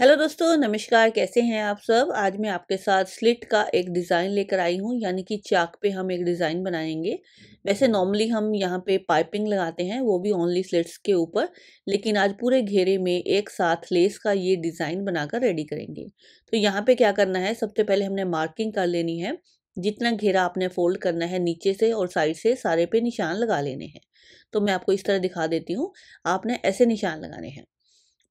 Hello दोस्तों, नमस्कार। कैसे हैं आप सब। आज मैं आपके साथ स्लिट का एक डिज़ाइन लेकर आई हूं, यानी कि चाक पे हम एक डिज़ाइन बनाएंगे। वैसे नॉर्मली हम यहां पे पाइपिंग लगाते हैं, वो भी ओनली स्लिट्स के ऊपर, लेकिन आज पूरे घेरे में एक साथ लेस का ये डिज़ाइन बनाकर रेडी करेंगे। तो यहाँ पे क्या करना है, सबसे पहले हमने मार्किंग कर लेनी है। जितना घेरा आपने फोल्ड करना है नीचे से और साइड से, सारे पे निशान लगा लेने हैं। तो मैं आपको इस तरह दिखा देती हूँ। आपने ऐसे निशान लगाने हैं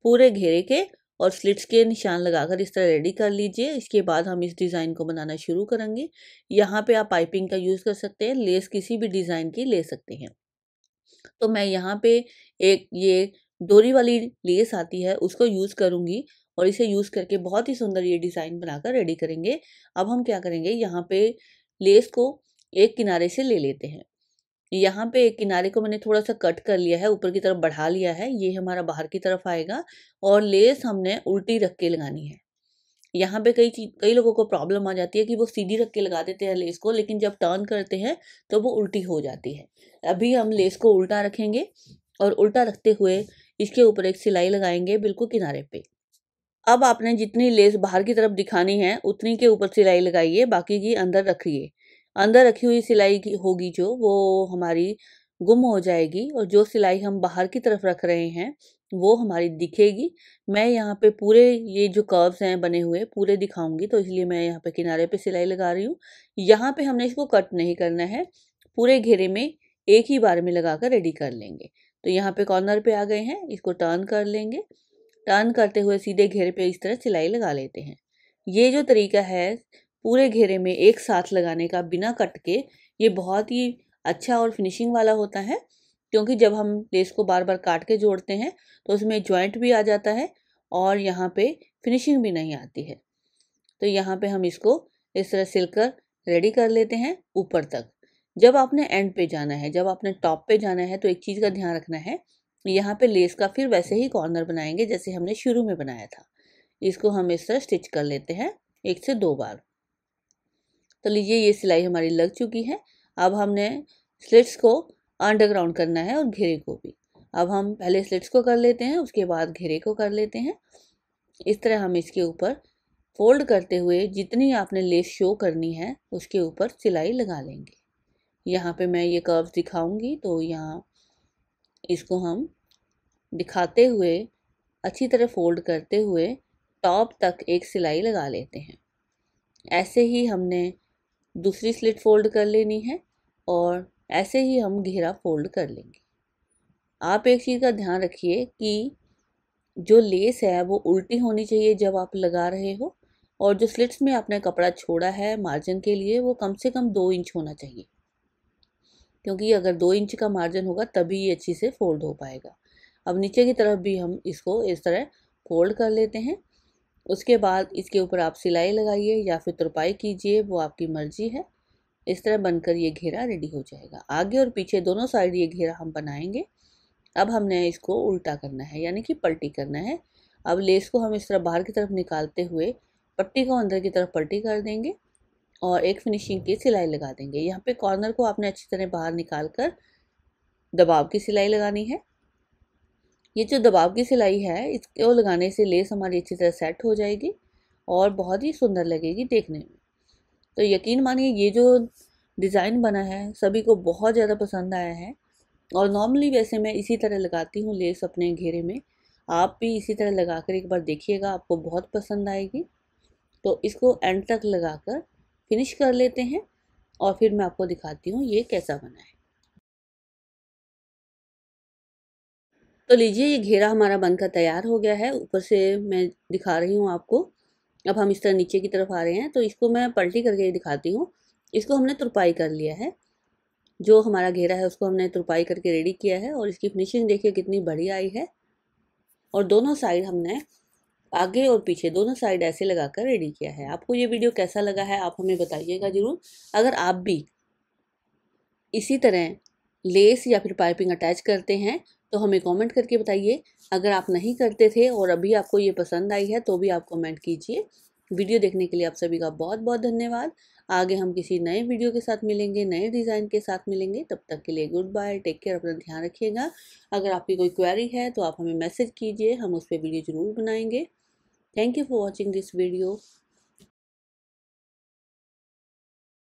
पूरे घेरे के, और स्लिट्स के निशान लगाकर इस तरह रेडी कर लीजिए। इसके बाद हम इस डिज़ाइन को बनाना शुरू करेंगे। यहाँ पे आप पाइपिंग का यूज़ कर सकते हैं, लेस किसी भी डिज़ाइन की ले सकते हैं। तो मैं यहाँ पे एक ये डोरी वाली लेस आती है, उसको यूज़ करूँगी और इसे यूज़ करके बहुत ही सुंदर ये डिज़ाइन बनाकर रेडी करेंगे। अब हम क्या करेंगे, यहाँ पे लेस को एक किनारे से ले लेते हैं। यहाँ पे एक किनारे को मैंने थोड़ा सा कट कर लिया है, ऊपर की तरफ बढ़ा लिया है, ये हमारा बाहर की तरफ आएगा। और लेस हमने उल्टी रख के लगानी है। यहाँ पे कई लोगों को प्रॉब्लम आ जाती है कि वो सीधी रख के लगा देते हैं लेस को, लेकिन जब टर्न करते हैं तो वो उल्टी हो जाती है। अभी हम लेस को उल्टा रखेंगे और उल्टा रखते हुए इसके ऊपर एक सिलाई लगाएंगे बिल्कुल किनारे पे। अब आपने जितनी लेस बाहर की तरफ दिखानी है उतनी के ऊपर सिलाई लगाइए, बाकी की अंदर रखिए। अंदर रखी हुई सिलाई की होगी जो, वो हमारी गुम हो जाएगी और जो सिलाई हम बाहर की तरफ रख रहे हैं वो हमारी दिखेगी। मैं यहाँ पे पूरे ये जो कर्व्स हैं बने हुए पूरे दिखाऊंगी, तो इसलिए मैं यहाँ पे किनारे पे सिलाई लगा रही हूँ। यहाँ पे हमने इसको कट नहीं करना है, पूरे घेरे में एक ही बार में लगा कर रेडी कर लेंगे। तो यहाँ पे कॉर्नर पे आ गए हैं, इसको टर्न कर लेंगे। टर्न करते हुए सीधे घेरे पे इस तरह सिलाई लगा लेते हैं। ये जो तरीका है पूरे घेरे में एक साथ लगाने का बिना कट के, ये बहुत ही अच्छा और फिनिशिंग वाला होता है, क्योंकि जब हम लेस को बार बार काट के जोड़ते हैं तो उसमें जॉइंट भी आ जाता है और यहाँ पे फिनिशिंग भी नहीं आती है। तो यहाँ पे हम इसको इस तरह सिलकर रेडी कर लेते हैं ऊपर तक। जब आपने एंड पे जाना है, जब आपने टॉप पे जाना है, तो एक चीज़ का ध्यान रखना है, यहाँ पे लेस का फिर वैसे ही कॉर्नर बनाएंगे जैसे हमने शुरू में बनाया था। इसको हम इस तरह स्टिच कर लेते हैं एक से दो बार। तो लीजिए, ये सिलाई हमारी लग चुकी है। अब हमने स्लिट्स को अंडरग्राउंड करना है और घेरे को भी। अब हम पहले स्लिट्स को कर लेते हैं, उसके बाद घेरे को कर लेते हैं। इस तरह हम इसके ऊपर फोल्ड करते हुए जितनी आपने लेस शो करनी है उसके ऊपर सिलाई लगा लेंगे। यहाँ पे मैं ये कर्व्स दिखाऊंगी, तो यहाँ इसको हम दिखाते हुए अच्छी तरह फोल्ड करते हुए टॉप तक एक सिलाई लगा लेते हैं। ऐसे ही हमने दूसरी स्लिट फोल्ड कर लेनी है और ऐसे ही हम घेरा फोल्ड कर लेंगे। आप एक चीज़ का ध्यान रखिए कि जो लेस है वो उल्टी होनी चाहिए जब आप लगा रहे हो, और जो स्लिट्स में आपने कपड़ा छोड़ा है मार्जिन के लिए वो कम से कम 2 इंच होना चाहिए, क्योंकि अगर 2 इंच का मार्जिन होगा तभी ये अच्छी से फोल्ड हो पाएगा। अब नीचे की तरफ भी हम इसको इस तरह फोल्ड कर लेते हैं। उसके बाद इसके ऊपर आप सिलाई लगाइए या फिर तुरपाई कीजिए, वो आपकी मर्जी है। इस तरह बनकर ये घेरा रेडी हो जाएगा। आगे और पीछे दोनों साइड ये घेरा हम बनाएंगे। अब हमने इसको उल्टा करना है, यानी कि पलटी करना है। अब लेस को हम इस तरह बाहर की तरफ निकालते हुए पट्टी को अंदर की तरफ पलटी कर देंगे और एक फिनिशिंग की सिलाई लगा देंगे। यहाँ पे कॉर्नर को आपने अच्छी तरह बाहर निकाल कर दबाव की सिलाई लगानी है। ये जो दबाव की सिलाई है इसको लगाने से लेस हमारी अच्छी तरह सेट हो जाएगी और बहुत ही सुंदर लगेगी देखने में। तो यकीन मानिए, ये जो डिज़ाइन बना है सभी को बहुत ज़्यादा पसंद आया है। और नॉर्मली वैसे मैं इसी तरह लगाती हूँ लेस अपने घेरे में। आप भी इसी तरह लगा कर एक बार देखिएगा, आपको बहुत पसंद आएगी। तो इसको एंड तक लगा कर फिनिश कर लेते हैं और फिर मैं आपको दिखाती हूँ ये कैसा बना है। तो लीजिए, ये घेरा हमारा बनकर तैयार हो गया है। ऊपर से मैं दिखा रही हूँ आपको। अब हम इस तरह नीचे की तरफ आ रहे हैं, तो इसको मैं पलटी करके दिखाती हूँ। इसको हमने तुरपाई कर लिया है, जो हमारा घेरा है उसको हमने तुरपाई करके रेडी किया है। और इसकी फिनिशिंग देखिए कितनी बढ़िया आई है। और दोनों साइड हमने आगे और पीछे दोनों साइड ऐसे लगा कर रेडी किया है। आपको ये वीडियो कैसा लगा है आप हमें बताइएगा ज़रूर। अगर आप भी इसी तरह लेस या फिर पाइपिंग अटैच करते हैं तो हमें कमेंट करके बताइए। अगर आप नहीं करते थे और अभी आपको ये पसंद आई है तो भी आप कमेंट कीजिए। वीडियो देखने के लिए आप सभी का बहुत बहुत धन्यवाद। आगे हम किसी नए वीडियो के साथ मिलेंगे, नए डिज़ाइन के साथ मिलेंगे। तब तक के लिए गुड बाय, टेक केयर, अपना ध्यान रखिएगा। अगर आपकी कोई क्वेरी है तो आप हमें मैसेज कीजिए, हम उस पर वीडियो ज़रूर बनाएंगे। Thank you for watching this video.